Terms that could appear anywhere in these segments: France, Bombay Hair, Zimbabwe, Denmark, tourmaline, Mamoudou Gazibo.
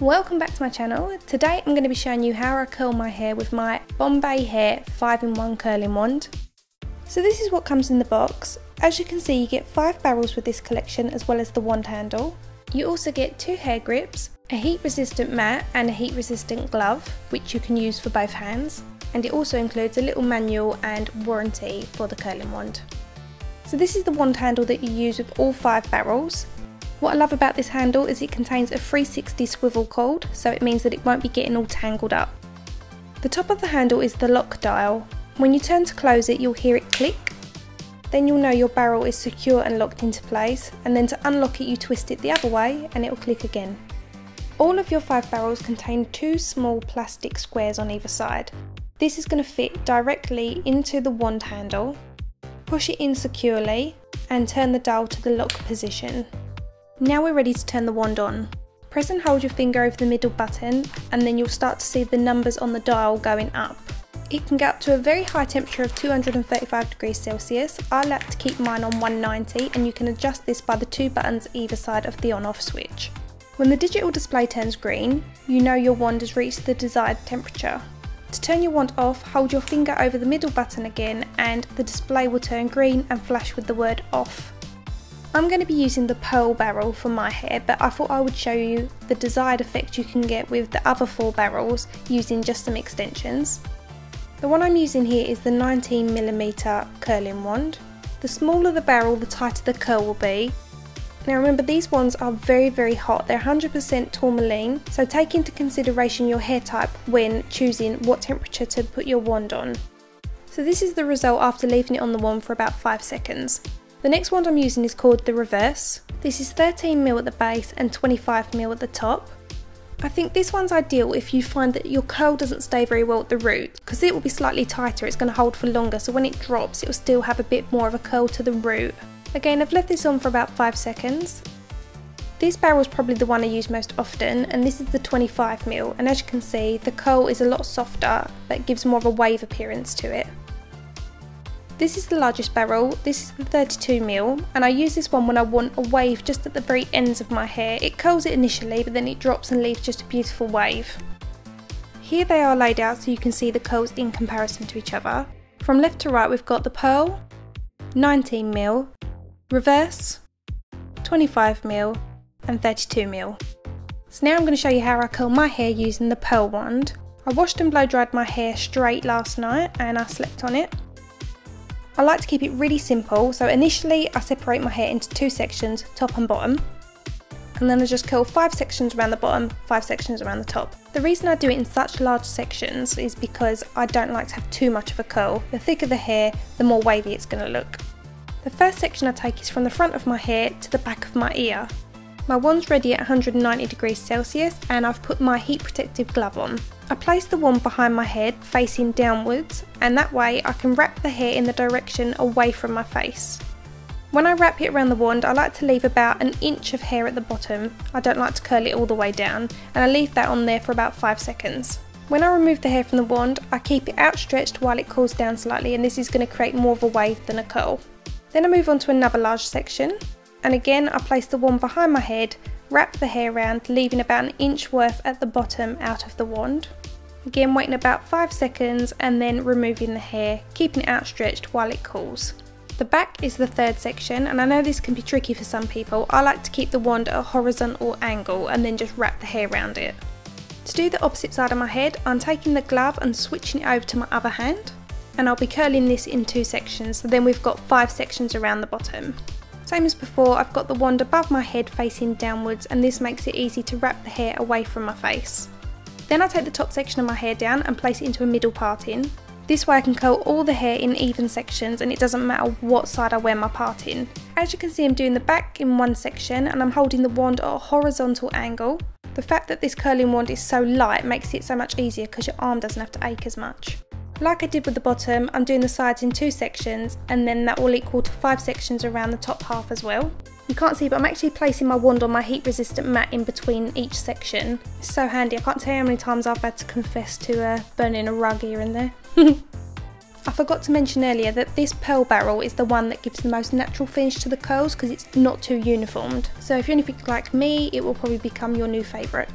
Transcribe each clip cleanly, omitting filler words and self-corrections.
Welcome back to my channel. Today I'm going to be showing you how I curl my hair with my Bombay Hair 5-in-1 curling wand. So this is what comes in the box. As you can see, you get 5 barrels with this collection as well as the wand handle. You also get 2 hair grips, a heat resistant mat and a heat resistant glove which you can use for both hands, and it also includes a little manual and warranty for the curling wand. So this is the wand handle that you use with all 5 barrels. What I love about this handle is it contains a 360 swivel cord, so it means that it won't be getting all tangled up. The top of the handle is the lock dial. When you turn to close it, you'll hear it click. Then you'll know your barrel is secure and locked into place, and then to unlock it you twist it the other way and it'll click again. All of your 5 barrels contain 2 small plastic squares on either side. This is going to fit directly into the wand handle. Push it in securely and turn the dial to the lock position. Now we're ready to turn the wand on. Press and hold your finger over the middle button and then you'll start to see the numbers on the dial going up. It can get up to a very high temperature of 235 degrees Celsius. I like to keep mine on 190, and you can adjust this by the 2 buttons either side of the on-off switch. When the digital display turns green, you know your wand has reached the desired temperature. To turn your wand off, hold your finger over the middle button again and the display will turn green and flash with the word off. I'm going to be using the pearl barrel for my hair, but I thought I would show you the desired effect you can get with the other 4 barrels using just some extensions. The one I'm using here is the 19mm curling wand. The smaller the barrel, the tighter the curl will be. Now remember, these wands are very hot. They're 100% tourmaline, so take into consideration your hair type when choosing what temperature to put your wand on. So this is the result after leaving it on the wand for about 5 seconds. The next wand I'm using is called the reverse. This is 13mm at the base and 25mm at the top. I think this one's ideal if you find that your curl doesn't stay very well at the root, because it will be slightly tighter, it's going to hold for longer, so when it drops it will still have a bit more of a curl to the root. Again, I've left this on for about 5 seconds. This barrel is probably the one I use most often, and this is the 25mm, and as you can see the curl is a lot softer, but gives more of a wave appearance to it. This is the largest barrel, this is the 32mm, and I use this one when I want a wave just at the very ends of my hair. It curls it initially, but then it drops and leaves just a beautiful wave. Here they are laid out so you can see the curls in comparison to each other. From left to right we've got the pearl, 19mm, reverse, 25mm and 32mm. So now I'm going to show you how I curl my hair using the pearl wand. I washed and blow dried my hair straight last night and I slept on it. I like to keep it really simple, so initially I separate my hair into 2 sections, top and bottom, and then I just curl 5 sections around the bottom, 5 sections around the top. The reason I do it in such large sections is because I don't like to have too much of a curl. The thicker the hair, the more wavy it's going to look. The first section I take is from the front of my hair to the back of my ear. My wand's ready at 190 degrees Celsius and I've put my heat protective glove on. I place the wand behind my head facing downwards, and that way I can wrap the hair in the direction away from my face. When I wrap it around the wand, I like to leave about an inch of hair at the bottom. I don't like to curl it all the way down, and I leave that on there for about 5 seconds. When I remove the hair from the wand, I keep it outstretched while it cools down slightly, and this is going to create more of a wave than a curl. Then I move on to another large section. And again, I place the wand behind my head, wrap the hair around, leaving about an inch worth at the bottom out of the wand. Again, waiting about 5 seconds and then removing the hair, keeping it outstretched while it cools. The back is the third section, and I know this can be tricky for some people. I like to keep the wand at a horizontal angle and then just wrap the hair around it. To do the opposite side of my head, I'm taking the glove and switching it over to my other hand, and I'll be curling this in 2 sections, so then we've got 5 sections around the bottom. Same as before, I've got the wand above my head facing downwards, and this makes it easy to wrap the hair away from my face. Then I take the top section of my hair down and place it into a middle parting. This way I can curl all the hair in even sections and it doesn't matter what side I wear my part in. As you can see, I'm doing the back in one section and I'm holding the wand at a horizontal angle. The fact that this curling wand is so light makes it so much easier because your arm doesn't have to ache as much. Like I did with the bottom, I'm doing the sides in 2 sections, and then that will equal to 5 sections around the top half as well. You can't see, but I'm actually placing my wand on my heat resistant mat in between each section. It's so handy, I can't tell you how many times I've had to confess to burning a rug here and there. I forgot to mention earlier that this pearl barrel is the one that gives the most natural finish to the curls because it's not too uniformed. So if you're anything like me, it will probably become your new favourite.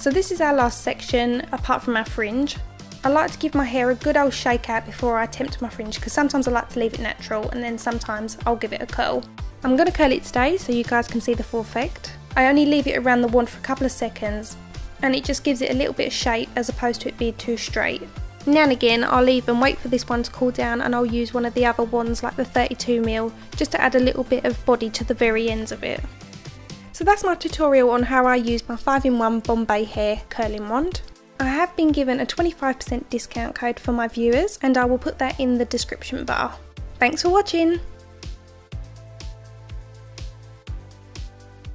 So this is our last section apart from our fringe. I like to give my hair a good old shake out before I attempt my fringe, because sometimes I like to leave it natural and then sometimes I'll give it a curl. I'm going to curl it today so you guys can see the full effect. I only leave it around the wand for a couple of seconds and it just gives it a little bit of shape as opposed to it being too straight. Now and again I'll leave and wait for this one to cool down and I'll use one of the other wands like the 32mm just to add a little bit of body to the very ends of it. So that's my tutorial on how I use my 5-in-1 Bombay Hair curling wand. I have been given a 25% discount code for my viewers and I will put that in the description bar. Thanks for watching!